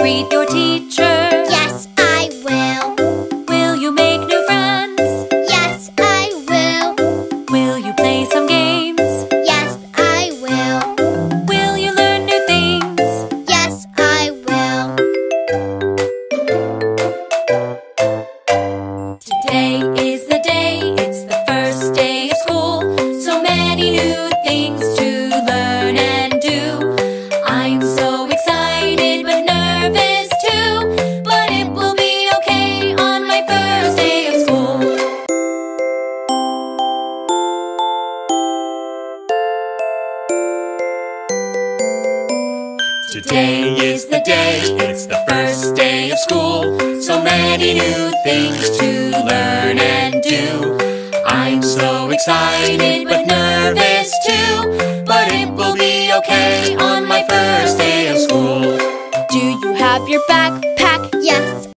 Read your teacher. Yes, I will. Will you make So many new things to learn and do. I'm so excited but nervous too, but it will be okay on my first day of school. Do you have your backpack? Yes,